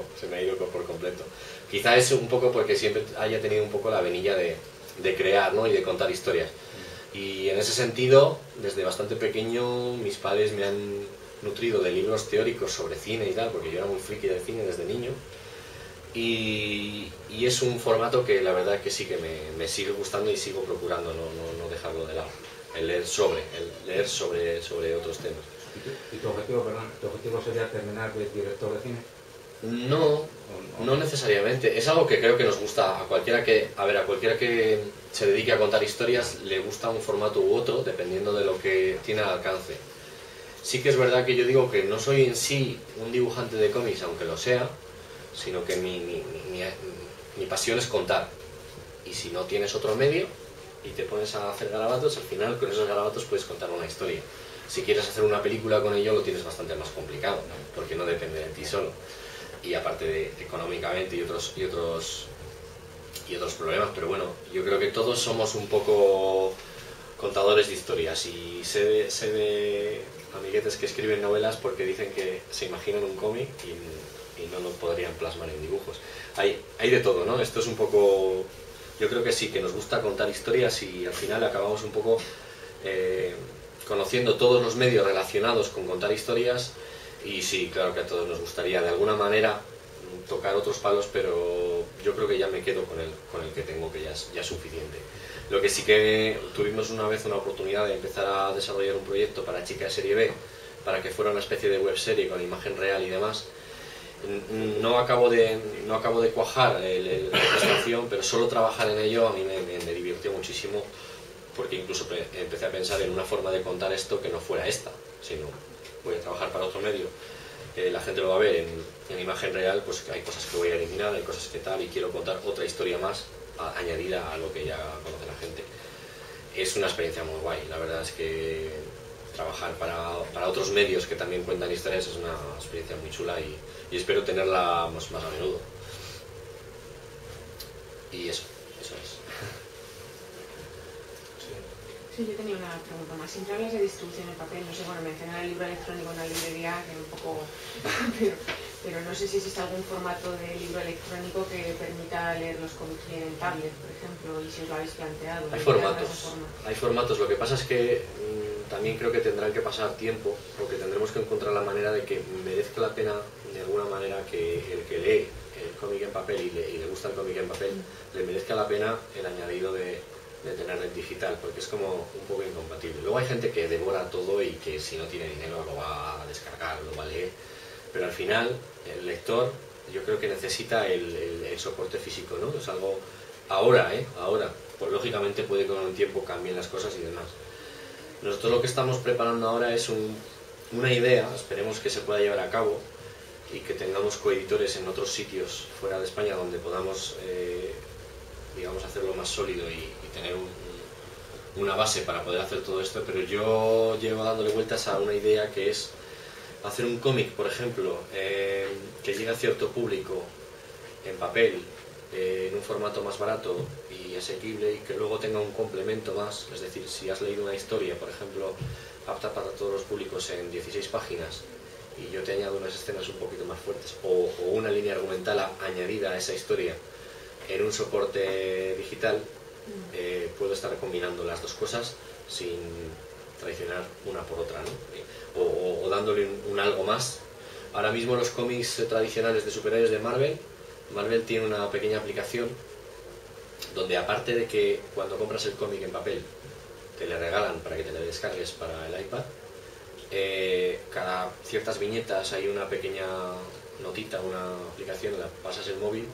por completo. Quizá es un poco porque siempre haya tenido un poco la venilla de crear, ¿no?, y de contar historias, y en ese sentido desde bastante pequeño mis padres me han nutrido de libros teóricos sobre cine y tal, porque yo era muy friki del cine desde niño. Y es un formato que la verdad que sí que me sigue gustando y sigo procurando no dejarlo de lado, el leer sobre otros temas. ¿Y tu objetivo, perdón, tu objetivo sería terminar de director de cine? No necesariamente. Es algo que creo que nos gusta a cualquiera que, se dedique a contar historias, le gusta un formato u otro dependiendo de lo que tiene al alcance. Sí que es verdad que yo digo que no soy en sí un dibujante de cómics, aunque lo sea, sino que mi pasión es contar, y si no tienes otro medio y te pones a hacer garabatos, al final con esos garabatos puedes contar una historia. Si quieres hacer una película con ello lo tienes bastante más complicado, porque no depende de ti solo, y aparte de económicamente y otros problemas. Pero bueno, yo creo que todos somos un poco contadores de historias, y sé de amiguetes que escriben novelas porque dicen que se imaginan un cómic y no lo podrían plasmar en dibujos. Hay de todo, ¿no? Esto es un poco... Yo creo que sí, que nos gusta contar historias, y al final acabamos un poco conociendo todos los medios relacionados con contar historias, y sí, claro que a todos nos gustaría de alguna manera tocar otros palos, pero yo creo que ya me quedo con el que tengo, que ya es suficiente. Lo que sí que tuvimos una vez una oportunidad de empezar a desarrollar un proyecto para Chica de Serie B, para que fuera una especie de webserie con imagen real y demás. No acabo de cuajar la presentación, pero solo trabajar en ello a mí me divirtió muchísimo, porque incluso empecé a pensar en una forma de contar esto que no fuera esta, sino voy a trabajar para otro medio. La gente lo va a ver en imagen real, pues hay cosas que voy a eliminar, hay cosas que tal, y quiero contar otra historia más añadida a lo que ya conoce la gente. Es una experiencia muy guay, la verdad es que trabajar para otros medios que también cuentan historias es una experiencia muy chula, y espero tenerla más a menudo. Y eso es. Sí, yo tenía una pregunta más. Siempre hablas de distribución en papel, no sé, bueno, mencionar el libro electrónico en la librería, que un poco... pero no sé si existe algún formato de libro electrónico que permita leer los cómics en tablet, por ejemplo, y si os lo habéis planteado. Hay formatos, lo que pasa es que también creo que tendrán que pasar tiempo, porque tendremos que encontrar la manera de que merezca la pena, de alguna manera, que el que lee el cómic en papel y le gusta el cómic en papel, le merezca la pena el añadido de de tenerlo en digital, porque es como un poco incompatible. Luego hay gente que devora todo y que si no tiene dinero lo va a descargar, lo va a leer, pero al final el lector yo creo que necesita el soporte físico, ¿no? Es algo ahora, ahora, pues lógicamente puede que con el tiempo cambien las cosas y demás. Nosotros lo que estamos preparando ahora es una idea, esperemos que se pueda llevar a cabo y que tengamos coeditores en otros sitios fuera de España donde podamos digamos hacerlo más sólido y tener una base para poder hacer todo esto, pero yo llevo dándole vueltas a una idea que es hacer un cómic, por ejemplo, que llegue a cierto público en papel, en un formato más barato y asequible y que luego tenga un complemento más, es decir, si has leído una historia, por ejemplo, apta para todos los públicos en 16 páginas y yo te añado unas escenas un poquito más fuertes o una línea argumental añadida a esa historia en un soporte digital, puedo estar combinando las dos cosas sin traicionar una por otra, ¿no? O dándole un algo más. Ahora mismo los cómics tradicionales de superhéroes de Marvel tiene una pequeña aplicación donde, aparte de que cuando compras el cómic en papel te le regalan para que te le descargues para el iPad, cada ciertas viñetas hay una pequeña notita, una aplicación, la pasas el móvil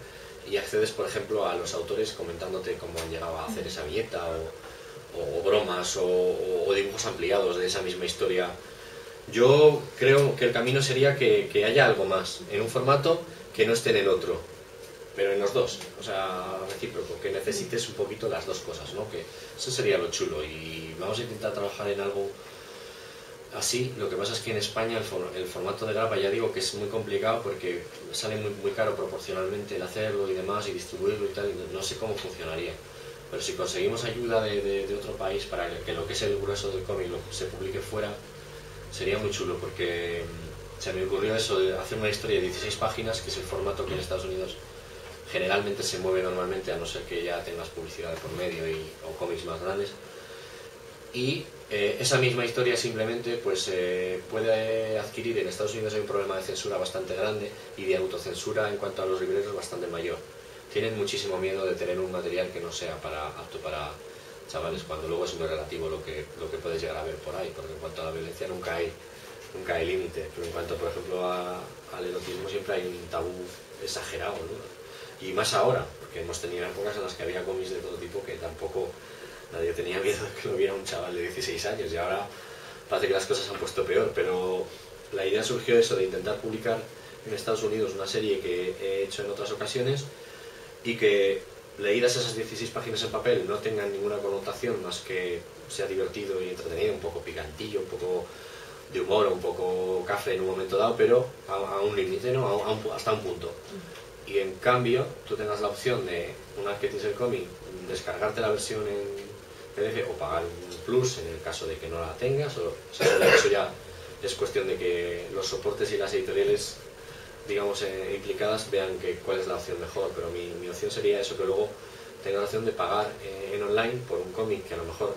y accedes, por ejemplo, a los autores comentándote cómo han llegado a hacer esa viñeta o bromas o dibujos ampliados de esa misma historia. Yo creo que el camino sería que haya algo más en un formato que no esté en el otro, pero en los dos, o sea, recíproco, que necesites un poquito las dos cosas, ¿no? Que eso sería lo chulo y vamos a intentar trabajar en algo así. Lo que pasa es que en España el formato de grapa ya digo que es muy complicado porque sale muy caro proporcionalmente el hacerlo y demás y distribuirlo y tal, y no sé cómo funcionaría. Pero si conseguimos ayuda de otro país para que lo que es el grueso del cómic se publique fuera, sería muy chulo, porque se me ocurrió eso de hacer una historia de 16 páginas, que es el formato que en Estados Unidos generalmente se mueve normalmente, a no ser que ya tengas publicidad por medio o cómics más grandes. Y esa misma historia simplemente pues puede adquirir, en Estados Unidos hay un problema de censura bastante grande y de autocensura en cuanto a los libreros bastante mayor. Tienen muchísimo miedo de tener un material que no sea apto para chavales, cuando luego es muy relativo lo que puedes llegar a ver por ahí, porque en cuanto a la violencia nunca hay límite, pero en cuanto, por ejemplo, al erotismo siempre hay un tabú exagerado, ¿no? Y más ahora, porque hemos tenido épocas en las que había cómics de todo tipo que tampoco nadie tenía miedo de que lo viera un chaval de 16 años, y ahora parece que las cosas se han puesto peor, pero la idea surgió eso de intentar publicar en Estados Unidos una serie que he hecho en otras ocasiones y que, leídas esas 16 páginas en papel, no tengan ninguna connotación más que sea divertido y entretenido, un poco picantillo, un poco de humor, un poco café en un momento dado, pero a un límite, ¿no? Hasta un punto. Y en cambio, tú tengas la opción de, una vez que tienes el cómic, descargarte la versión en PDF o pagar un plus en el caso de que no la tengas, o sea, eso ya es cuestión de que los soportes y las editoriales, digamos, implicadas vean cuál es la opción mejor, pero mi opción sería eso, que luego tenga la opción de pagar en online por un cómic que a lo mejor,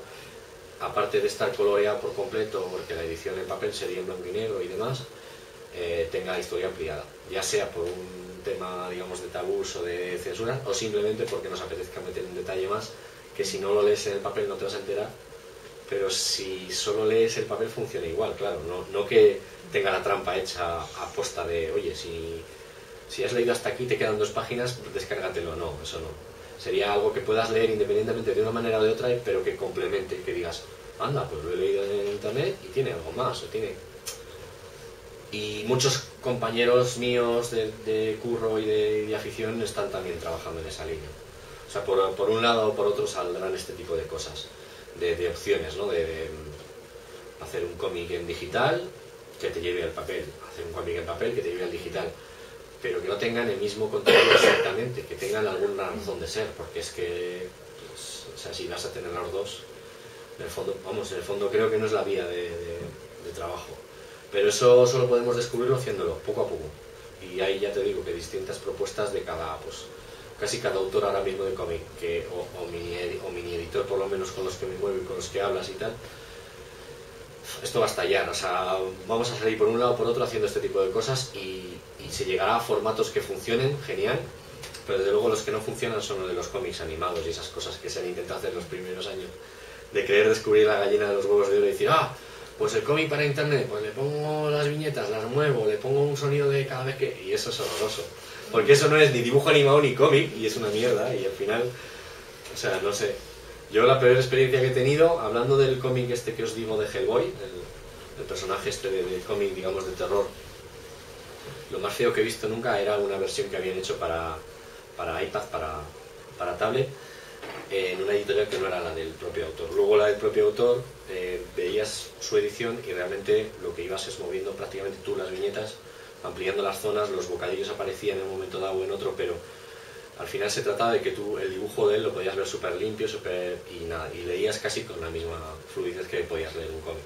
aparte de estar coloreado por completo, porque la edición en papel sería en blanco y negro y demás, tenga la historia ampliada, ya sea por un tema, digamos, de tabús o de censura, o simplemente porque nos apetezca meter un detalle más, que si no lo lees en el papel no te vas a enterar, pero si solo lees el papel funciona igual, claro, no que tenga la trampa hecha a posta de, oye, si has leído hasta aquí te quedan 2 páginas, pues descárgatelo, no, eso no. Sería algo que puedas leer independientemente de una manera o de otra, pero que complemente, que digas, anda, pues lo he leído en internet y tiene algo más, o tiene... Y muchos compañeros míos de curro y de afición están también trabajando en esa línea. O sea, por un lado o por otro saldrán este tipo de cosas, de opciones, ¿no? De hacer un cómic en digital que te lleve al papel, hacer un cómic en papel que te lleve al digital, pero que no tengan el mismo contenido exactamente, que tengan alguna razón de ser, porque es que, pues, o sea, si vas a tener los dos, en el fondo, vamos, en el fondo creo que no es la vía de trabajo. Pero eso solo podemos descubrirlo haciéndolo, poco a poco. Y ahí ya te digo que distintas propuestas de cada, pues, casi cada autor ahora mismo de cómic, o mini editor por lo menos con los que me muevo y con los que hablas y tal, esto va a estallar, o sea, vamos a salir por un lado o por otro haciendo este tipo de cosas y se llegará a formatos que funcionen, genial, pero desde luego los que no funcionan son los de los cómics animados y esas cosas que se han intentado hacer los primeros años, de querer descubrir la gallina de los huevos de oro y decir, ah, pues el cómic para internet, pues le pongo las viñetas, las muevo, le pongo un sonido de cada vez que... Y eso es horroroso, porque eso no es ni dibujo animado ni cómic, y es una mierda, y al final, o sea, no sé. Yo la peor experiencia que he tenido, hablando del cómic este que os digo de Hellboy, el personaje este del cómic, digamos, de terror, lo más feo que he visto nunca era una versión que habían hecho para iPad, para tablet, en una editorial que no era la del propio autor. Luego la del propio autor, veías su edición y realmente lo que ibas es moviendo prácticamente tú las viñetas, ampliando las zonas, los bocadillos aparecían en un momento dado o en otro, pero al final se trataba de que tú el dibujo de él lo podías ver súper limpio, súper... y nada, y leías casi con la misma fluidez que podías leer un cómic.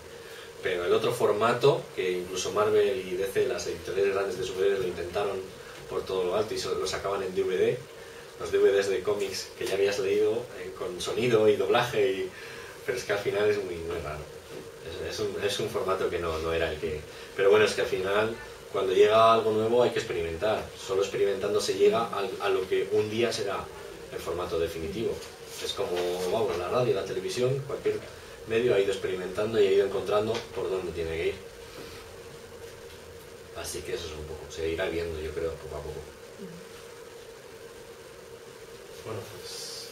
Pero el otro formato, que incluso Marvel y DC, las editoriales grandes de superhéroes, lo intentaron por todo lo alto y lo sacaban en DVD, los DVDs de cómics que ya habías leído, con sonido y doblaje, y... pero es que al final es muy raro. Es un formato que no era el que... Pero bueno, es que al final, cuando llega algo nuevo hay que experimentar. Solo experimentando se llega a lo que un día será el formato definitivo. Es como, vamos, la radio, la televisión, cualquier medio ha ido experimentando y ha ido encontrando por dónde tiene que ir. Así que eso es un poco, se irá viendo, yo creo, poco a poco. Bueno, pues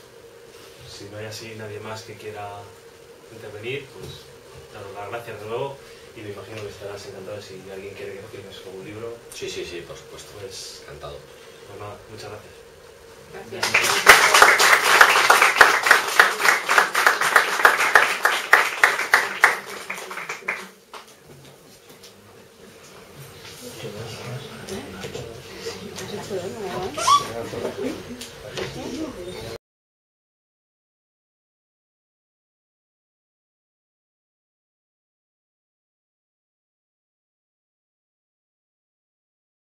si no hay así nadie más que quiera intervenir, pues daros las gracias de nuevo. Y me imagino que estarás encantado si alguien quiere que firmes algún libro. Sí, sí, sí, por supuesto. Pues encantado. Pues nada, muchas gracias. Gracias.